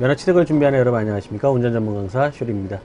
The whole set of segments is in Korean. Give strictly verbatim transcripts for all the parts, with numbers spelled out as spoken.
면허취득을 준비하는 여러분 안녕하십니까. 운전전문강사 쇼리입니다.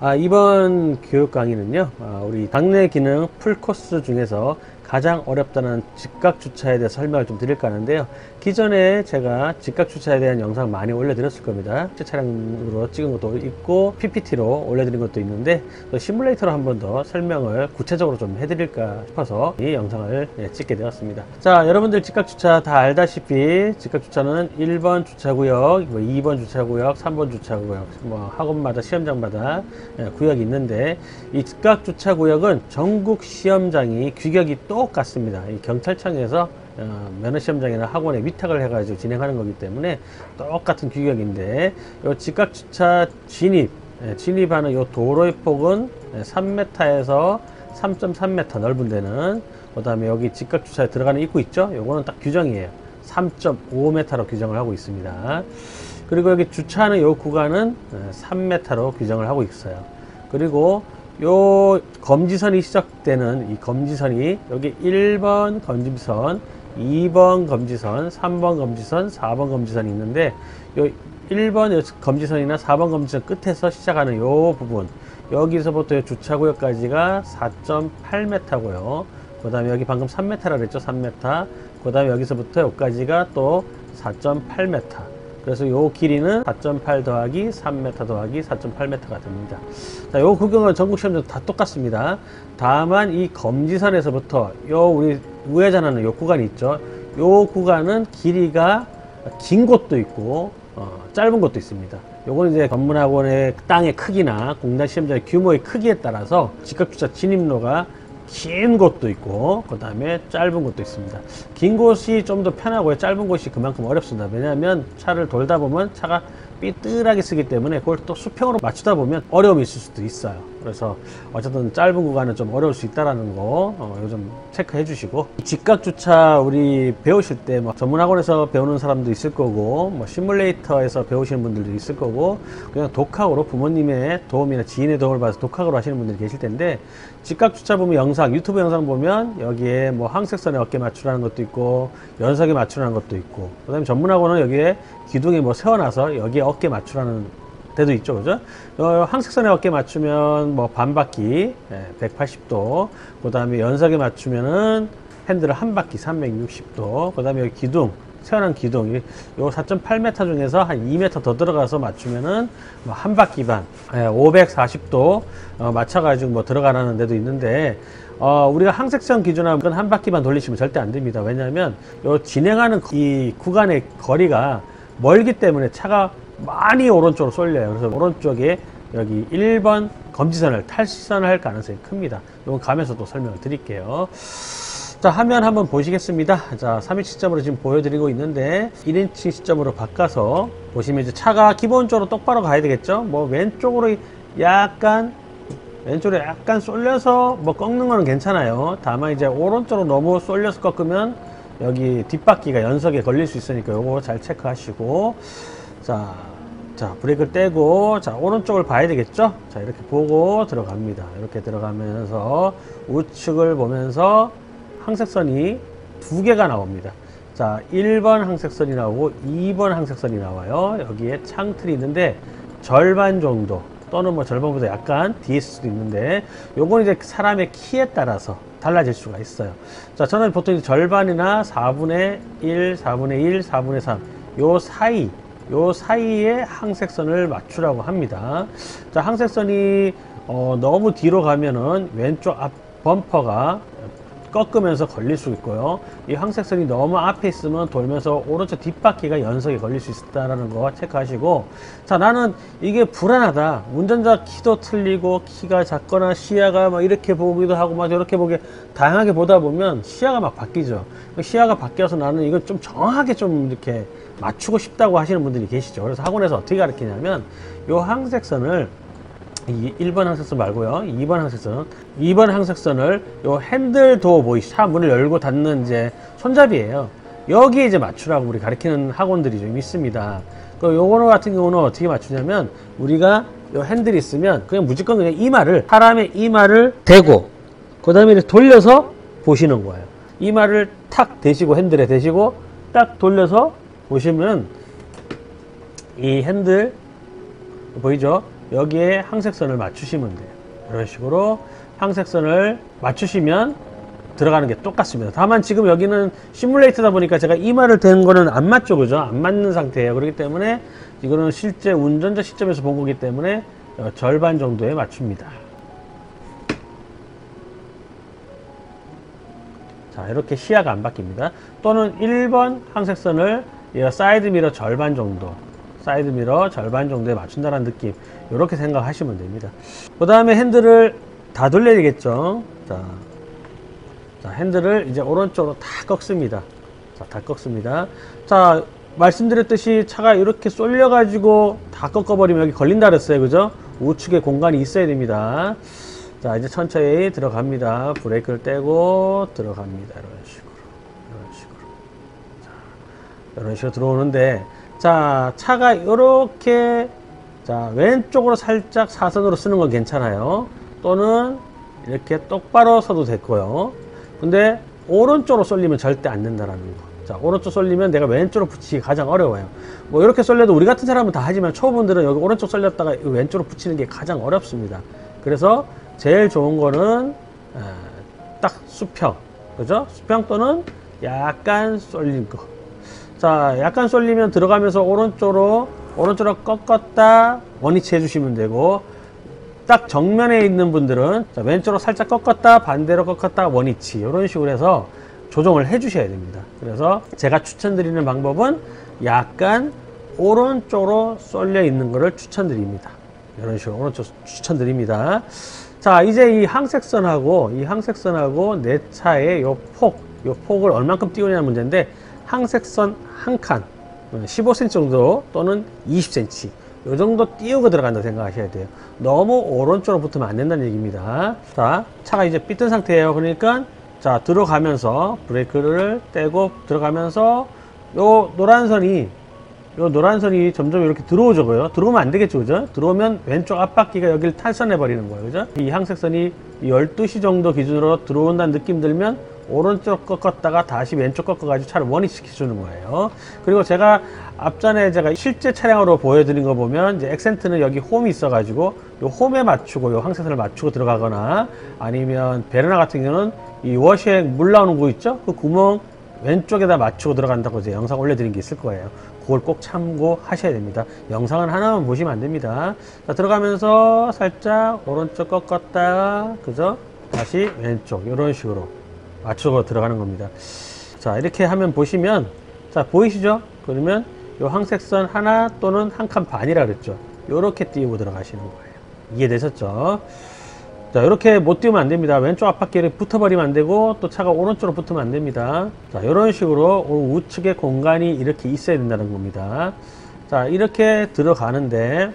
아, 이번 교육 강의는요, 아, 우리 당내 기능 풀코스 중에서 가장 어렵다는 직각주차에 대해서 설명을 좀 드릴까 하는데요, 기존에 제가 직각주차에 대한 영상 많이 올려드렸을 겁니다. 실제 차량으로 찍은 것도 있고 피피티로 올려드린 것도 있는데, 또 시뮬레이터로 한 번 더 설명을 구체적으로 좀 해드릴까 싶어서 이 영상을 예, 찍게 되었습니다. 자, 여러분들 직각주차 다 알다시피 직각주차는 일 번 주차구역, 뭐 이 번 주차구역, 삼 번 주차구역, 뭐 학원마다 시험장마다 예, 구역이 있는데, 이 직각주차구역은 전국 시험장이 규격이 똑같습니다. 이 경찰청에서 어, 면허시험장이나 학원에 위탁을 해가지고 진행하는 거기 때문에 똑같은 규격인데, 요 직각주차 진입, 예, 진입하는 요 도로의 폭은 예, 삼 미터에서 삼 점 삼 미터 넓은 데는, 그 다음에 여기 직각주차에 들어가는 입구 있죠? 요거는 딱 규정이에요. 삼 점 오 미터로 규정을 하고 있습니다. 그리고 여기 주차하는 요 구간은 예, 삼 미터로 규정을 하고 있어요. 그리고 요 검지선이 시작되는 이 검지선이 여기 일 번 검지선, 이 번 검지선, 삼 번 검지선, 사 번 검지선이 있는데, 요 일 번 검지선이나 사 번 검지선 끝에서 시작하는 요 부분, 여기서부터 주차구역까지가 사 점 팔 미터고요. 그 다음에 여기 방금 삼 미터라고 했죠. 삼 미터. 그 다음에 여기서부터 여기까지가 또 사 점 팔 미터. 그래서 요 길이는 사 점 팔 더하기 삼 미터 더하기 사 점 팔 미터가 됩니다. 자, 요 구경은 전국 시험장 다 똑같습니다. 다만 이 검지선에서부터 요 우리 우회전하는 요 구간이 있죠. 요 구간은 길이가 긴 곳도 있고 어, 짧은 곳도 있습니다. 요거는 이제 전문학원의 땅의 크기나 공단 시험장의 규모의 크기에 따라서 직각주차 진입로가 긴 곳도 있고 그 다음에 짧은 곳도 있습니다. 긴 곳이 좀 더 편하고요, 짧은 곳이 그만큼 어렵습니다. 왜냐하면 차를 돌다 보면 차가 삐뚤하게 쓰기 때문에 그걸 또 수평으로 맞추다 보면 어려움이 있을 수도 있어요. 그래서 어쨌든 짧은 구간은 좀 어려울 수 있다는 거 어, 요즘 체크해 주시고, 직각주차 우리 배우실 때 뭐 전문학원에서 배우는 사람도 있을 거고, 뭐 시뮬레이터에서 배우시는 분들도 있을 거고, 그냥 독학으로 부모님의 도움이나 지인의 도움을 받아서 독학으로 하시는 분들이 계실 텐데, 직각주차 보면 영상, 유튜브 영상 보면 여기에 뭐 항색선에 어깨 맞추라는 것도 있고 연석에 맞추라는 것도 있고, 그 다음에 전문학원은 여기에 기둥에 뭐 세워놔서 여기에 어깨 맞추라는 데도 있죠. 그죠? 어, 항색선에 어깨 맞추면 뭐 반바퀴 예, 백팔십 도, 그 다음에 연석에 맞추면은 핸들을 한 바퀴 삼백육십 도, 그 다음에 여기 기둥, 세워놓은 기둥, 요 사 점 팔 미터 중에서 한 이 미터 더 들어가서 맞추면은 뭐 한 바퀴 반, 예, 오백사십 도 어, 맞춰가지고 뭐 들어가라는 데도 있는데, 어, 우리가 항색선 기준하면 한 바퀴만 돌리시면 절대 안 됩니다. 왜냐하면 요 진행하는 이 구간의 거리가 멀기 때문에 차가 많이 오른쪽으로 쏠려요. 그래서 오른쪽에 여기 일 번 검지선을 탈선할 가능성이 큽니다. 이건 가면서 또 설명을 드릴게요. 자, 화면 한번 보시겠습니다. 자, 삼 인치 시점으로 지금 보여드리고 있는데, 일 인치 시점으로 바꿔서 보시면 이제 차가 기본적으로 똑바로 가야 되겠죠. 뭐 왼쪽으로 약간 왼쪽으로 약간 쏠려서 뭐 꺾는 거는 괜찮아요. 다만 이제 오른쪽으로 너무 쏠려서 꺾으면 여기 뒷바퀴가 연석에 걸릴 수 있으니까 요거 잘 체크하시고, 자, 자 브레이크를 떼고, 자 오른쪽을 봐야 되겠죠. 자, 이렇게 보고 들어갑니다. 이렇게 들어가면서 우측을 보면서 항색선이 두 개가 나옵니다. 자, 일 번 항색선이 나오고 이 번 항색선이 나와요. 여기에 창틀이 있는데 절반 정도 또는 뭐 절반보다 약간 뒤에 있을 수도 있는데, 요건 이제 사람의 키에 따라서 달라질 수가 있어요. 자, 저는 보통 절반이나 사 분의 일, 사 분의 일, 사 분의 삼, 요 사이, 요 사이에 항색선을 맞추라고 합니다. 자, 항색선이 어, 너무 뒤로 가면은 왼쪽 앞 범퍼가 꺾으면서 걸릴 수 있고요. 이 항색선이 너무 앞에 있으면 돌면서 오른쪽 뒷바퀴가 연석에 걸릴 수 있다는 거 체크하시고, 자, 나는 이게 불안하다, 운전자 키도 틀리고 키가 작거나 시야가 막 이렇게 보기도 하고 막 저렇게 보게 다양하게 보다 보면 시야가 막 바뀌죠. 시야가 바뀌어서 나는 이걸 좀 정확하게 좀 이렇게 맞추고 싶다고 하시는 분들이 계시죠. 그래서 학원에서 어떻게 가르치냐면, 요 항색선을 이 일 번 항색선 말고요, 이 번 항색선, 이 번 항색선을 요 핸들 도어 보이시, 차 문을 열고 닫는 이제 손잡이에요. 여기에 이제 맞추라고 우리 가르치는 학원들이 좀 있습니다. 그 요거 같은 경우는 어떻게 맞추냐면, 우리가 요 핸들이 있으면 그냥 무조건 그냥 이마를, 사람의 이마를 대고 그 다음에 돌려서 보시는 거예요. 이마를 탁 대시고 핸들에 대시고 딱 돌려서 보시면 이 핸들 보이죠? 여기에 항색선을 맞추시면 돼요. 이런 식으로 항색선을 맞추시면 들어가는 게 똑같습니다. 다만 지금 여기는 시뮬레이터다 보니까 제가 이마를 대는 거는 안 맞죠, 그죠? 안 맞는 상태예요. 그렇기 때문에 이거는 실제 운전자 시점에서 본 거기 때문에 절반 정도에 맞춥니다. 자, 이렇게 시야가 안 바뀝니다. 또는 일 번 항색선을 사이드미러 절반 정도, 사이드미러 절반 정도에 맞춘다는 느낌, 이렇게 생각하시면 됩니다. 그 다음에 핸들을 다 돌려야 되겠죠. 자, 자, 핸들을 이제 오른쪽으로 다 꺾습니다. 자, 다 꺾습니다. 자, 말씀드렸듯이 차가 이렇게 쏠려 가지고 다 꺾어버리면 여기 걸린다 그랬어요, 그죠? 우측에 공간이 있어야 됩니다. 자, 이제 천천히 들어갑니다. 브레이크를 떼고 들어갑니다. 이런 식으로, 이런 식으로, 자, 이런 식으로 들어오는데, 자, 차가 이렇게, 자, 왼쪽으로 살짝 사선으로 쓰는 건 괜찮아요. 또는 이렇게 똑바로 서도 됐고요. 근데 오른쪽으로 쏠리면 절대 안 된다라는 거. 자, 오른쪽 쏠리면 내가 왼쪽으로 붙이기 가장 어려워요. 뭐 이렇게 쏠려도 우리 같은 사람은 다 하지만 초보분들은 여기 오른쪽 쏠렸다가 왼쪽으로 붙이는 게 가장 어렵습니다. 그래서 제일 좋은 거는 딱 수평, 그죠? 수평 또는 약간 쏠린 거. 자, 약간 쏠리면 들어가면서 오른쪽으로 오른쪽으로 꺾었다 원위치 해주시면 되고, 딱 정면에 있는 분들은 자, 왼쪽으로 살짝 꺾었다 반대로 꺾었다 원위치, 이런 식으로 해서 조정을 해 주셔야 됩니다. 그래서 제가 추천드리는 방법은 약간 오른쪽으로 쏠려 있는 거를 추천드립니다. 이런 식으로 오른쪽 추천드립니다. 자, 이제 이 항색선하고 이 항색선하고 내 차의 요 폭, 요 폭을 얼만큼 띄우냐는 문제인데, 항색선 한 칸 십오 센티미터 정도 또는 이십 센티미터 요 정도 띄우고 들어간다 생각하셔야 돼요. 너무 오른쪽으로 붙으면 안 된다는 얘기입니다. 자, 차가 이제 삐뚤 상태예요. 그러니까 자, 들어가면서 브레이크를 떼고 들어가면서 요 노란 선이 요 노란 선이 점점 이렇게 들어오죠. 들어오면 안 되겠죠, 그죠? 들어오면 왼쪽 앞바퀴가 여기를 탈선해 버리는 거예요, 그죠? 이 항색선이 열두 시 정도 기준으로 들어온다는 느낌 들면 오른쪽 꺾었다가 다시 왼쪽 꺾어가지고 차를 원위치시켜 주는 거예요. 그리고 제가 앞전에 제가 실제 차량으로 보여드린 거 보면 이제 엑센트는 여기 홈이 있어가지고 요 홈에 맞추고 요 항색선을 맞추고 들어가거나, 아니면 베르나 같은 경우는 이 워시액 물 나오는 거 있죠? 그 구멍 왼쪽에다 맞추고 들어간다고 이제 영상 올려드린 게 있을 거예요. 그걸 꼭 참고하셔야 됩니다. 영상은 하나만 보시면 안 됩니다. 자, 들어가면서 살짝 오른쪽 꺾었다, 그죠? 다시 왼쪽, 이런 식으로 맞추고 들어가는 겁니다. 자, 이렇게 하면 보시면, 자, 보이시죠? 그러면 요 항색선 하나 또는 한 칸 반이라 그랬죠? 요렇게 띄우고 들어가시는 거예요. 이해되셨죠? 자, 이렇게 못 띄우면 안 됩니다. 왼쪽 앞바퀴를 붙어버리면 안 되고, 또 차가 오른쪽으로 붙으면 안 됩니다. 자, 이런 식으로 우측에 공간이 이렇게 있어야 된다는 겁니다. 자, 이렇게 들어가는데,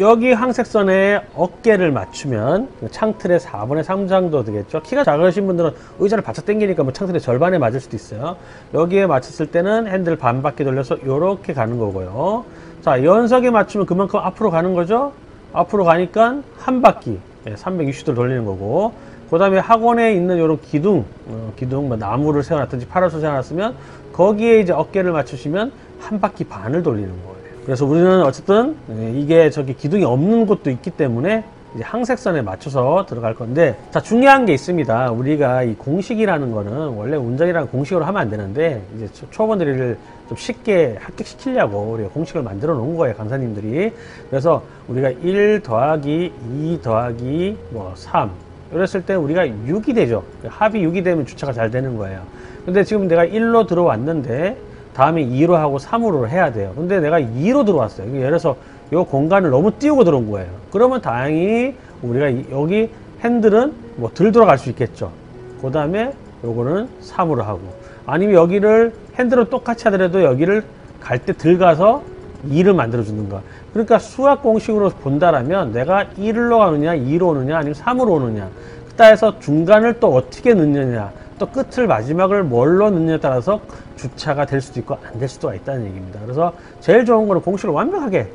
여기 항색선에 어깨를 맞추면 창틀의 사분의 삼 정도 되겠죠. 키가 작으신 분들은 의자를 바짝 당기니까 뭐 창틀의 절반에 맞을 수도 있어요. 여기에 맞췄을 때는 핸들 반 바퀴 돌려서 이렇게 가는 거고요. 자, 연석에 맞추면 그만큼 앞으로 가는 거죠. 앞으로 가니까 한 바퀴 삼백육십 도 돌리는 거고, 그 다음에 학원에 있는 이런 기둥, 기둥, 뭐 나무를 세워놨든지 파라솔 세워놨으면 거기에 이제 어깨를 맞추시면 한 바퀴 반을 돌리는 거예요. 그래서 우리는 어쨌든 이게 저기 기둥이 없는 곳도 있기 때문에 이제 항색선에 맞춰서 들어갈 건데, 자, 중요한 게 있습니다. 우리가 이 공식이라는 거는 원래 운전이라는 공식으로 하면 안 되는데, 이제 초보들을 좀 쉽게 합격시키려고 우리가 공식을 만들어 놓은 거예요, 강사님들이. 그래서 우리가 일 더하기 이 더하기 뭐 삼 이랬을 때 우리가 육이 되죠. 합이 육이 되면 주차가 잘 되는 거예요. 근데 지금 내가 일로 들어왔는데 다음에 이로 하고 삼으로 해야 돼요. 근데 내가 이로 들어왔어요. 예를 들어서 이 공간을 너무 띄우고 들어온 거예요. 그러면 다행히 우리가 여기 핸들은 뭐 들 돌아갈 수 있겠죠. 그 다음에 요거는 삼으로 하고, 아니면 여기를 핸들은 똑같이 하더라도 여기를 갈 때 들 가서 이를 만들어 주는가. 그러니까 수학 공식으로 본다라면 내가 일로 가느냐 이로 오느냐 아니면 삼으로 오느냐, 따라서 중간을 또 어떻게 넣느냐, 또 끝을 마지막을 뭘로 넣느냐에 따라서 주차가 될 수도 있고 안 될 수도 있다는 얘기입니다. 그래서 제일 좋은 거는 공식을 완벽하게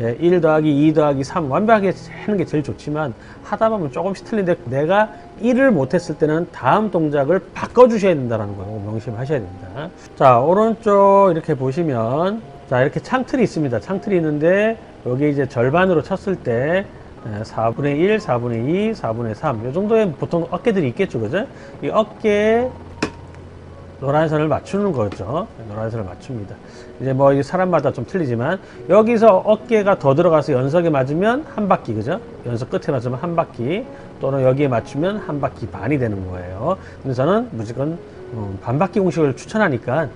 예, 일 더하기 이 더하기 삼 완벽하게 하는 게 제일 좋지만 하다 보면 조금씩 틀린데 내가 일을 못했을 때는 다음 동작을 바꿔주셔야 된다는 거 명심하셔야 됩니다. 자, 오른쪽 이렇게 보시면 자 이렇게 창틀이 있습니다. 창틀이 있는데 여기 이제 절반으로 쳤을 때 사분의 일, 사분의 이, 사분의 삼 이 정도의 보통 어깨들이 있겠죠, 그죠? 이 어깨에 노란 선을 맞추는 거죠. 노란 선을 맞춥니다. 이제 뭐 이 사람마다 좀 틀리지만 여기서 어깨가 더 들어가서 연석에 맞으면 한 바퀴, 그죠? 연석 끝에 맞으면 한 바퀴 또는 여기에 맞추면 한 바퀴 반이 되는 거예요. 근데 저는 무조건 음, 반 바퀴 공식을 추천하니까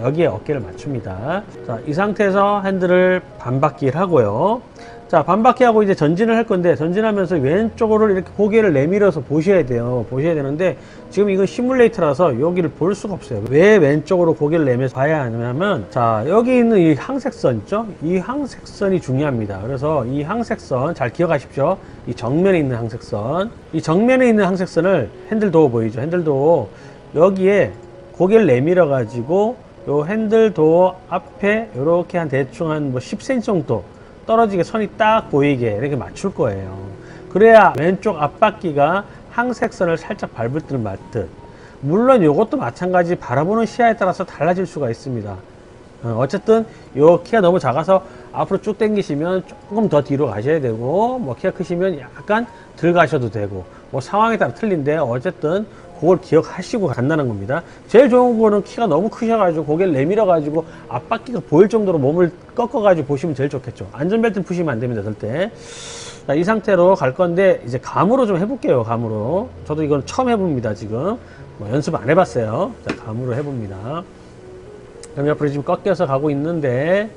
여기에 어깨를 맞춥니다. 자, 이 상태에서 핸들을 반 바퀴를 하고요. 자, 반 바퀴 하고 이제 전진을 할 건데 전진하면서 왼쪽으로 이렇게 고개를 내밀어서 보셔야 돼요. 보셔야 되는데 지금 이건 시뮬레이터라서 여기를 볼 수가 없어요. 왜 왼쪽으로 고개를 내면서 봐야 하냐면 자, 여기 있는 이 항색선 있죠? 이 항색선이 중요합니다. 그래서 이 항색선 잘 기억하십시오. 이 정면에 있는 항색선. 이 정면에 있는 항색선을 핸들 도어 보이죠? 핸들 도어 여기에 고개를 내밀어 가지고 요 핸들 도어 앞에 이렇게 한 대충 한 뭐 십 센티미터 정도 떨어지게 선이 딱 보이게 이렇게 맞출 거예요. 그래야 왼쪽 앞바퀴가 항색선을 살짝 밟을 듯 맞듯. 물론 이것도 마찬가지 바라보는 시야에 따라서 달라질 수가 있습니다. 어쨌든 요 키가 너무 작아서 앞으로 쭉 당기시면 조금 더 뒤로 가셔야 되고 뭐 키가 크시면 약간 덜 가셔도 되고 뭐 상황에 따라 틀린데 어쨌든 그걸 기억하시고 간다는 겁니다. 제일 좋은 거는 키가 너무 크셔가지고 고개를 내밀어가지고 앞바퀴가 보일 정도로 몸을 꺾어가지고 보시면 제일 좋겠죠. 안전벨트 푸시면 안 됩니다. 절대. 자, 이 상태로 갈 건데 이제 감으로 좀 해볼게요. 감으로. 저도 이건 처음 해봅니다. 지금 뭐 연습 안 해봤어요. 자, 감으로 해봅니다. 그럼 옆으로 지금 꺾여서 가고 있는데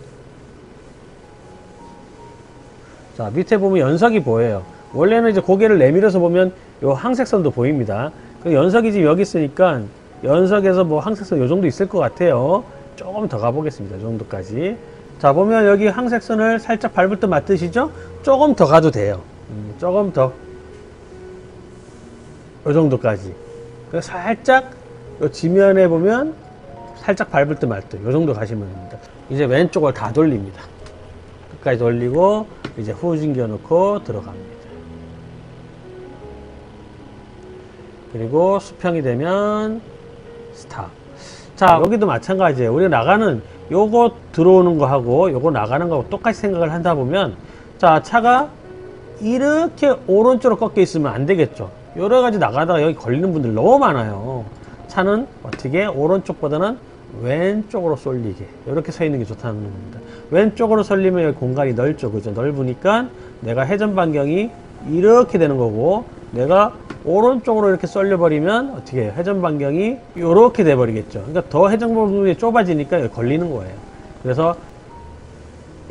자 밑에 보면 연석이 보여요. 원래는 이제 고개를 내밀어서 보면 요 항색선도 보입니다. 연석이 지금 여기 있으니까 연석에서 뭐 항색선 요 정도 있을 것 같아요. 조금 더 가보겠습니다. 이 정도까지. 자 보면 여기 항색선을 살짝 밟을 듯 맞듯이죠? 조금 더 가도 돼요. 음, 조금 더 요 정도까지. 살짝 요 지면에 보면 살짝 밟을 듯 말듯 요 정도 가시면 됩니다. 이제 왼쪽을 다 돌립니다. 끝까지 돌리고 이제 후진기어 넣고 들어갑니다. 그리고 수평이 되면 스탑. 자 여기도 마찬가지예요. 우리가 나가는 요거 들어오는 거 하고 요거 나가는 거하고 똑같이 생각을 한다 보면 자 차가 이렇게 오른쪽으로 꺾여 있으면 안 되겠죠. 여러 가지 나가다가 여기 걸리는 분들 너무 많아요. 차는 어떻게 오른쪽보다는 왼쪽으로 쏠리게 이렇게 서 있는 게 좋다는 겁니다. 왼쪽으로 쏠리면 여기 공간이 넓죠, 그죠? 넓으니까 내가 회전 반경이 이렇게 되는 거고 내가 오른쪽으로 이렇게 쏠려버리면 어떻게 해요? 회전 반경이 이렇게 돼버리겠죠. 그러니까 더 회전 부분이 좁아지니까 여기 걸리는 거예요. 그래서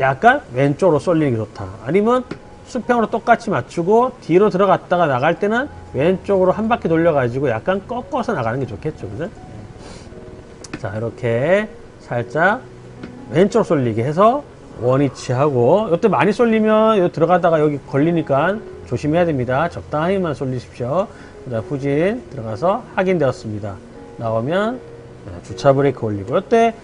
약간 왼쪽으로 쏠리는 게 좋다. 아니면 수평으로 똑같이 맞추고 뒤로 들어갔다가 나갈 때는 왼쪽으로 한 바퀴 돌려가지고 약간 꺾어서 나가는 게 좋겠죠, 그죠? 자 이렇게 살짝 왼쪽으로 쏠리게 해서 원위치하고 이때 많이 쏠리면 여기 들어가다가 여기 걸리니까 조심해야 됩니다. 적당히만 쏠리십시오. 자, 후진 들어가서 확인되었습니다. 나오면 주차 브레이크 올리고 이때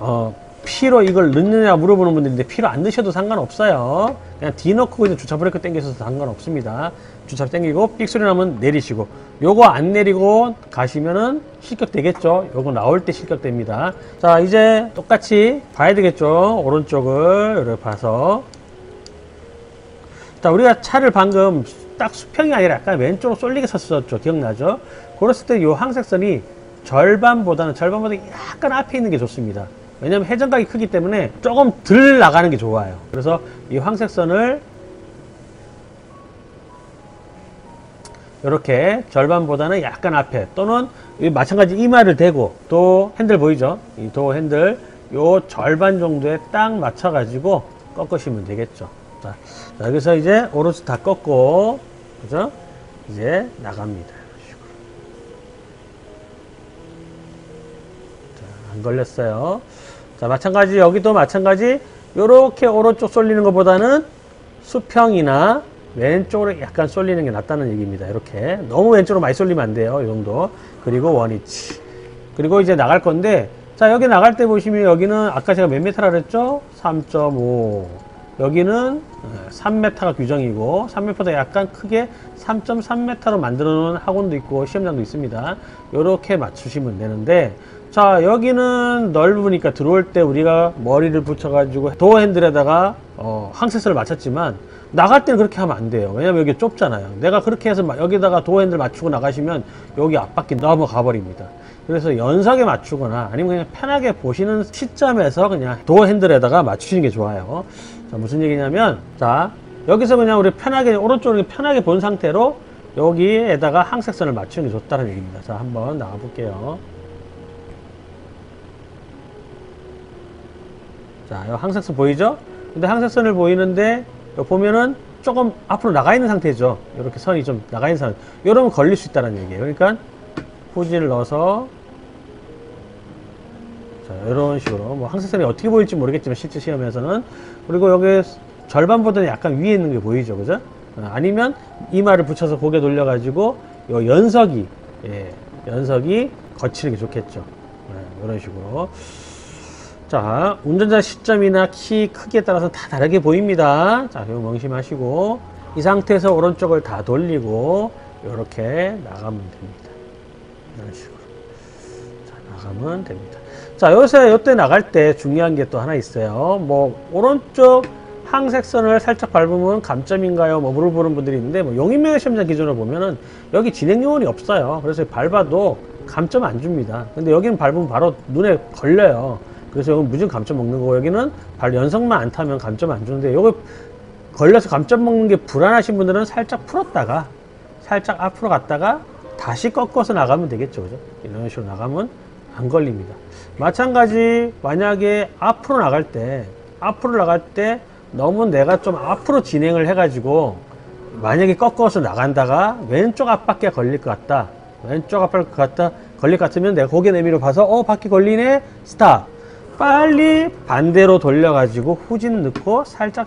어, P로 이걸 넣느냐 물어보는 분들인데 P로 안 넣으셔도 상관없어요. 그냥 D 넣고 이제 주차 브레이크 당겨서 상관없습니다. 주차 당기고 삑 소리 나면 내리시고 요거 안 내리고 가시면은 실격되겠죠. 요거 나올 때 실격됩니다. 자 이제 똑같이 봐야 되겠죠. 오른쪽을 이렇게 봐서 자 우리가 차를 방금 딱 수평이 아니라 약간 왼쪽으로 쏠리게 섰었죠. 기억나죠? 그랬을 때 요 항색선이 절반보다는 절반보다 약간 앞에 있는 게 좋습니다. 왜냐면 회전각이 크기 때문에 조금 덜 나가는 게 좋아요. 그래서 이 항색선을 이렇게 절반보다는 약간 앞에 또는 마찬가지 이마를 대고 또 핸들 보이죠? 이 도어 핸들 요 절반 정도에 딱 맞춰가지고 꺾으시면 되겠죠. 자, 여기서 이제 오른쪽 다 꺾고 그죠? 이제 나갑니다. 자, 안 걸렸어요. 자, 마찬가지 여기도 마찬가지 요렇게 오른쪽 쏠리는 것보다는 수평이나 왼쪽으로 약간 쏠리는 게 낫다는 얘기입니다. 이렇게 너무 왼쪽으로 많이 쏠리면 안 돼요. 이 정도. 그리고 원위치. 그리고 이제 나갈 건데 자 여기 나갈 때 보시면 여기는 아까 제가 몇 미터라 그랬죠? 삼 점 오 여기는 삼 미터가 규정이고 삼 미터보다 약간 크게 삼 점 삼 미터로 만들어 놓은 학원도 있고 시험장도 있습니다. 이렇게 맞추시면 되는데, 자, 여기는 넓으니까 들어올 때 우리가 머리를 붙여가지고 도어 핸들에다가 어, 항세서를 맞췄지만 나갈 때는 그렇게 하면 안 돼요. 왜냐면 여기 좁잖아요. 내가 그렇게 해서 여기다가 도어 핸들 맞추고 나가시면 여기 앞바퀴 넘어가 버립니다. 그래서 연사에 맞추거나 아니면 그냥 편하게 보시는 시점에서 그냥 도어 핸들에다가 맞추시는 게 좋아요. 자, 무슨 얘기냐면, 자, 여기서 그냥 우리 편하게 오른쪽으로 편하게 본 상태로 여기에다가 항색선을 맞추는 게 좋다는 얘기입니다. 자, 한번 나가 볼게요. 자, 이 항색선 보이죠? 근데 항색선을 보이는데 여기 보면은 조금 앞으로 나가 있는 상태죠. 이렇게 선이 좀 나가 있는 상태. 이러면 걸릴 수 있다는 얘기예요. 그러니까 포즈를 넣어서, 자, 이런 식으로 뭐 항색선이 어떻게 보일지 모르겠지만 실제 시험에서는, 그리고 여기 절반보다는 약간 위에 있는 게 보이죠, 그죠? 아니면 이마를 붙여서 고개 돌려가지고 요 연석이, 예, 연석이 거치는 게 좋겠죠. 예, 이런 식으로. 자, 운전자 시점이나 키 크기에 따라서 다 다르게 보입니다. 자, 이거 명심하시고 이 상태에서 오른쪽을 다 돌리고 이렇게 나가면 됩니다. 이런 식으로. 자, 나가면 됩니다. 자, 요새 요때 나갈 때 중요한 게 또 하나 있어요. 뭐 오른쪽 항색선을 살짝 밟으면 감점인가요? 뭐 물어보는 분들이 있는데, 뭐 용인명예 시험장 기준으로 보면은 여기 진행 요원이 없어요. 그래서 밟아도 감점 안 줍니다. 근데 여기는 밟으면 바로 눈에 걸려요. 그래서 여기 무조건 감점 먹는 거고, 여기는 발 연석만 안 타면 감점 안 주는데, 요거 걸려서 감점 먹는 게 불안하신 분들은 살짝 풀었다가 살짝 앞으로 갔다가 다시 꺾어서 나가면 되겠죠, 그죠? 이런 식으로 나가면 안 걸립니다. 마찬가지 만약에 앞으로 나갈 때 앞으로 나갈 때 너무 내가 좀 앞으로 진행을 해가지고 만약에 꺾어서 나간다가 왼쪽 앞바퀴가 걸릴 것 같다, 왼쪽 앞바퀴 같다 걸릴 것 같으면 내가 고개 내밀어 봐서 어 바퀴 걸리네, 스탑. 빨리 반대로 돌려가지고 후진 넣고 살짝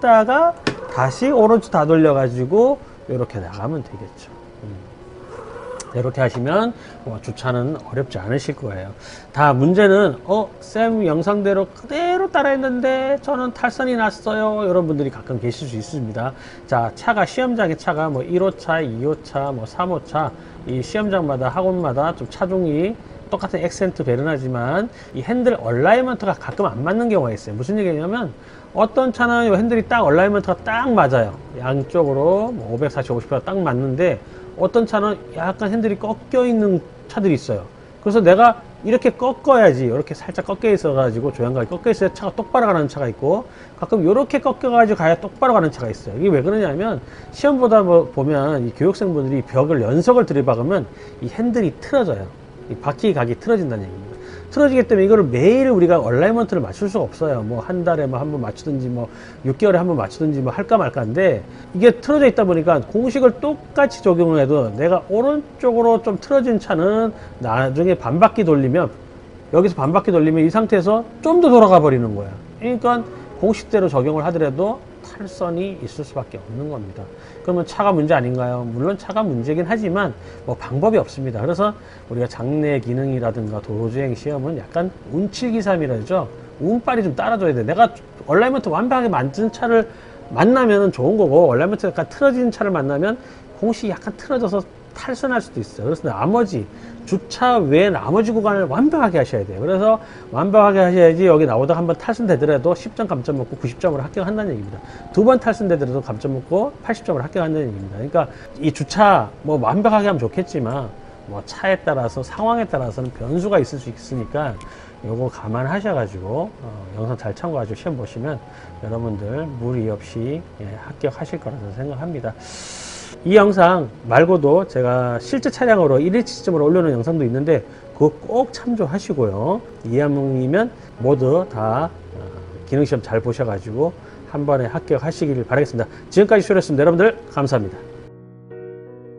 뺐다가 다시 오른쪽 다 돌려가지고 이렇게 나가면 되겠죠. 음. 이렇게 하시면 뭐 주차는 어렵지 않으실 거예요. 다 문제는 어, 쌤 영상대로 그대로 따라했는데 저는 탈선이 났어요. 이런 분들이 가끔 계실 수 있습니다. 자, 차가 시험장의 차가 뭐 일 호차, 이 호차, 뭐 삼 호차 이 시험장마다 학원마다 좀 차종이 똑같은 액센트 베르나지만 이 핸들 얼라이먼트가 가끔 안 맞는 경우가 있어요. 무슨 얘기냐면 어떤 차는 이 핸들이 딱 얼라이먼트가 딱 맞아요. 양쪽으로 뭐 오백사십, 오십가 딱 맞는데 어떤 차는 약간 핸들이 꺾여 있는 차들이 있어요. 그래서 내가 이렇게 꺾어야지, 이렇게 살짝 꺾여 있어 가지고 조향각이 꺾여 있어야 차가 똑바로 가는 차가 있고, 가끔 이렇게 꺾여 가지고 가야 똑바로 가는 차가 있어요. 이게 왜 그러냐면 시험 보다 보면 이 교육생분들이 벽을 연석을 들이박으면 이 핸들이 틀어져요. 이 바퀴 각이 틀어진다는 얘기입니다. 틀어지기 때문에 이거를 매일 우리가 얼라이먼트를 맞출 수가 없어요. 뭐 한 달에 뭐 한 번 맞추든지 뭐 육 개월에 한 번 맞추든지 뭐 할까 말까인데, 이게 틀어져 있다 보니까 공식을 똑같이 적용을 해도 내가 오른쪽으로 좀 틀어진 차는 나중에 반 바퀴 돌리면, 여기서 반 바퀴 돌리면 이 상태에서 좀 더 돌아가 버리는 거야. 그러니까 공식대로 적용을 하더라도 탈선이 있을 수밖에 없는 겁니다. 그러면 차가 문제 아닌가요? 물론 차가 문제긴 하지만 뭐 방법이 없습니다. 그래서 우리가 장내 기능이라든가 도로주행 시험은 약간 운칠기삼이라 그러죠. 운빨이 좀 따라줘야 돼. 내가 얼라이먼트 완벽하게 만든 차를 만나면 좋은 거고, 얼라이먼트가 약간 틀어진 차를 만나면 공식이 약간 틀어져서 탈선할 수도 있어요. 그래서 나머지 주차 외에 나머지 구간을 완벽하게 하셔야 돼요. 그래서 완벽하게 하셔야지 여기 나오다 한번 탈선되더라도 십 점 감점 먹고 구십 점으로 합격한다는 얘기입니다. 두 번 탈선되더라도 감점 먹고 팔십 점으로 합격한다는 얘기입니다. 그러니까 이 주차 뭐 완벽하게 하면 좋겠지만 뭐 차에 따라서 상황에 따라서는 변수가 있을 수 있으니까 요거 감안하셔가지고 어, 영상 잘 참고하시고 시험 보시면 여러분들 무리 없이, 예, 합격하실 거라고 생각합니다. 이 영상 말고도 제가 실제 차량으로 일일치 시점으로 올려놓은 영상도 있는데 그거 꼭 참조하시고요. 이 항목이면 모두 다 기능시험 잘 보셔가지고 한 번에 합격하시길 바라겠습니다. 지금까지 수고하셨습니다. 여러분들 감사합니다.